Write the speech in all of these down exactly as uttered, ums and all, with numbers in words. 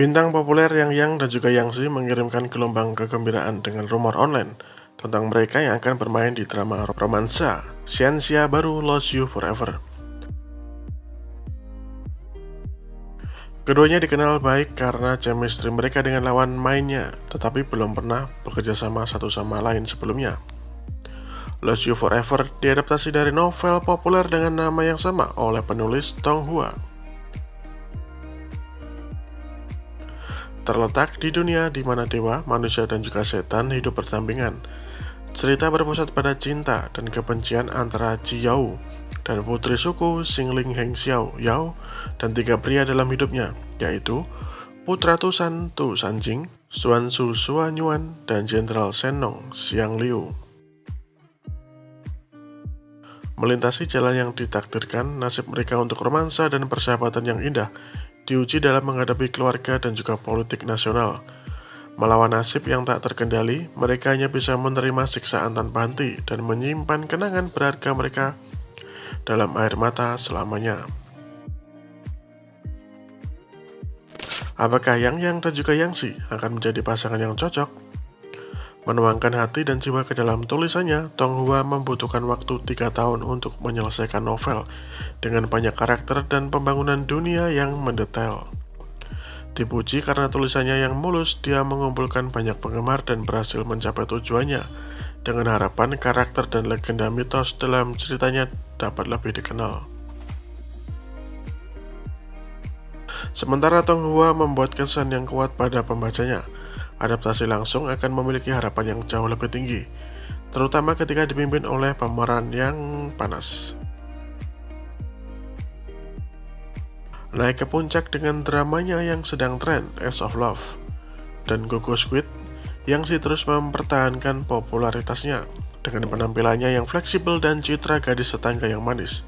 Bintang populer Yang Yang dan juga Yang Zi mengirimkan gelombang kegembiraan dengan rumor online tentang mereka yang akan bermain di drama romansa Xianxia baru Lost You Forever. Keduanya dikenal baik karena chemistry mereka dengan lawan mainnya, tetapi belum pernah bekerja sama satu sama lain sebelumnya. Lost You Forever diadaptasi dari novel populer dengan nama yang sama oleh penulis Tong Hua. Terletak di dunia di mana dewa, manusia, dan juga setan hidup berdampingan. Cerita berpusat pada cinta dan kebencian antara Ji Yao dan putri suku Singling Heng Xiao Yao dan tiga pria dalam hidupnya, yaitu Putra Tu San Tu San Jing, Xuan Su Xuan Yuan, dan Jenderal Shenong Xiang Liu. Melintasi jalan yang ditakdirkan, nasib mereka untuk romansa dan persahabatan yang indah diuji dalam menghadapi keluarga dan juga politik nasional. Melawan nasib yang tak terkendali, mereka hanya bisa menerima siksaan tanpa henti dan menyimpan kenangan berharga mereka dalam air mata selamanya. Apakah Yang Yang dan juga Yang Zi akan menjadi pasangan yang cocok? Menuangkan hati dan jiwa ke dalam tulisannya, Tong Hua membutuhkan waktu tiga tahun untuk menyelesaikan novel dengan banyak karakter dan pembangunan dunia yang mendetail. Dipuji karena tulisannya yang mulus, dia mengumpulkan banyak penggemar dan berhasil mencapai tujuannya dengan harapan karakter dan legenda mitos dalam ceritanya dapat lebih dikenal. Sementara Tong Hua membuat kesan yang kuat pada pembacanya, adaptasi langsung akan memiliki harapan yang jauh lebih tinggi, terutama ketika dipimpin oleh pemeran yang panas. Naik ke puncak dengan dramanya yang sedang tren, End of Love, dan Gogo Squid, Yang Zi terus mempertahankan popularitasnya dengan penampilannya yang fleksibel dan citra gadis tetangga yang manis.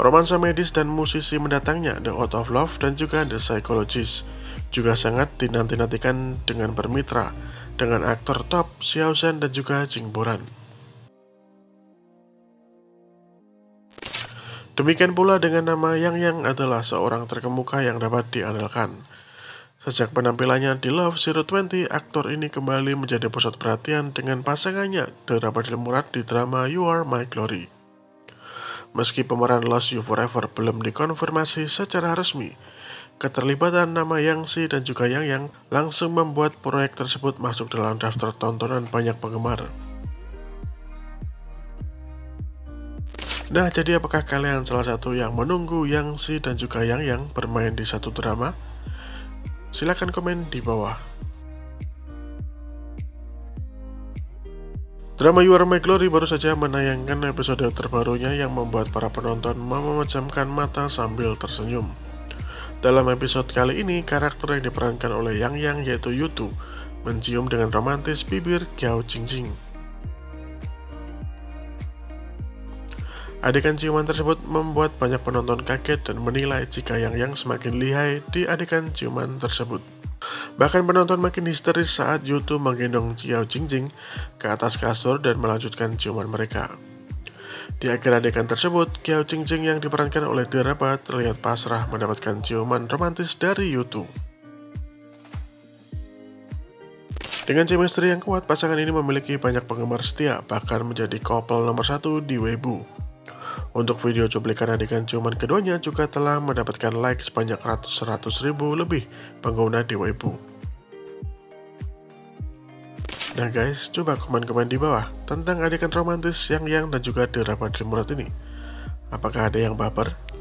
Romansa medis dan musisi mendatangnya, The Out of Love dan juga The Psychologist, juga sangat dinanti-nantikan dengan bermitra dengan aktor top Xiao Zhan dan juga Jing Boran. Demikian pula dengan nama Yang Yang adalah seorang terkemuka yang dapat diandalkan. Sejak penampilannya di Love Zero dua puluh, aktor ini kembali menjadi pusat perhatian dengan pasangannya Dilraba Dilmurat di drama You Are My Glory. Meski pemeran Lost You Forever belum dikonfirmasi secara resmi, keterlibatan nama Yang Zi dan juga Yang Yang langsung membuat proyek tersebut masuk dalam daftar tontonan banyak penggemar. Nah, jadi apakah kalian salah satu yang menunggu Yang Zi dan juga Yang Yang bermain di satu drama? Silahkan komen di bawah. Drama You Are My Glory baru saja menayangkan episode terbarunya yang membuat para penonton memejamkan mata sambil tersenyum. Dalam episode kali ini, karakter yang diperankan oleh Yang Yang yaitu Yutu mencium dengan romantis bibir Qiao Jingjing. Adegan ciuman tersebut membuat banyak penonton kaget dan menilai jika Yang Yang semakin lihai di adegan ciuman tersebut. Bahkan penonton makin histeris saat Yutu menggendong Qiao Jingjing ke atas kasur dan melanjutkan ciuman mereka. Di akhir adegan tersebut, Qiao Jingjing yang diperankan oleh Dilraba terlihat pasrah mendapatkan ciuman romantis dari Yutu. Dengan chemistry yang kuat, pasangan ini memiliki banyak penggemar setia, bahkan menjadi couple nomor satu di Weibo. Untuk video cuplikan adegan ciuman keduanya juga telah mendapatkan like sebanyak seratus ribu lebih pengguna di Weibo. Nah guys, coba komen-komen di bawah tentang adegan romantis Yang Yang dan juga Dilraba Dilmurat ini. Apakah ada yang baper?